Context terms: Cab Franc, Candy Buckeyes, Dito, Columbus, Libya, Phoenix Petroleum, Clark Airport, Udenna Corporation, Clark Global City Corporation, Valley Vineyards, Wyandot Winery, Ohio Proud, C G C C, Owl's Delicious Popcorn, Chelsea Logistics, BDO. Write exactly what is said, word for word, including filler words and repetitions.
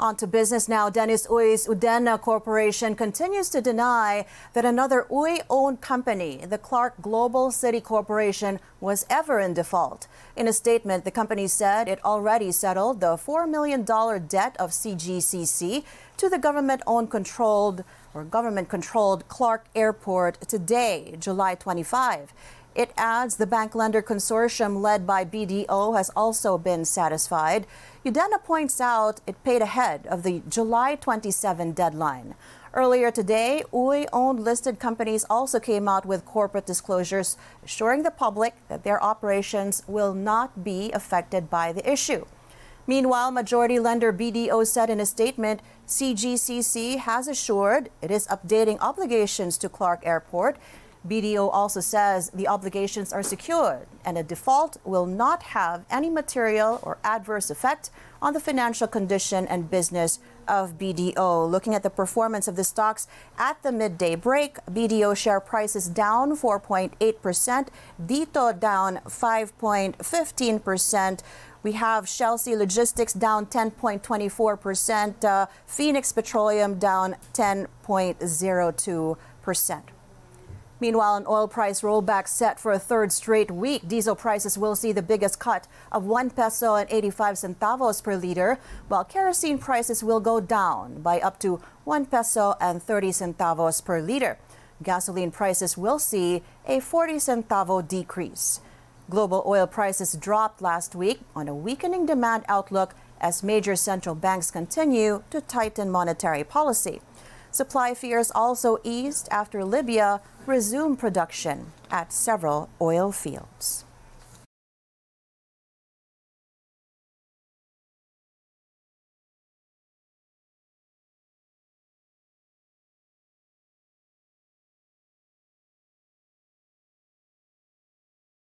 On to business now. Dennis Uy's Udenna Corporation continues to deny that another Uy-owned company, the Clark Global City Corporation, was ever in default. In a statement, the company said it already settled the four million dollars debt of C G C C to the government-owned controlled or government-controlled Clark Airport today, July twenty-fifth. It adds the bank lender consortium led by B D O has also been satisfied. Udenna points out it paid ahead of the July twenty-seventh deadline. Earlier today, Uy-owned listed companies also came out with corporate disclosures, assuring the public that their operations will not be affected by the issue. Meanwhile, majority lender B D O said in a statement, C G C C has assured it is updating obligations to Clark Airport. B D O also says the obligations are secured and a default will not have any material or adverse effect on the financial condition and business of B D O. Looking at the performance of the stocks at the midday break, B D O share price is down four point eight percent, Dito down five point one five percent. We have Chelsea Logistics down ten point two four percent, uh, Phoenix Petroleum down ten point zero two percent. Meanwhile, an oil price rollback set for a third straight week. Diesel prices will see the biggest cut of one peso and eighty-five centavos per liter, while kerosene prices will go down by up to one peso and thirty centavos per liter. Gasoline prices will see a forty centavo decrease. Global oil prices dropped last week on a weakening demand outlook as major central banks continue to tighten monetary policy. Supply fears also eased after Libya resumed production at several oil fields.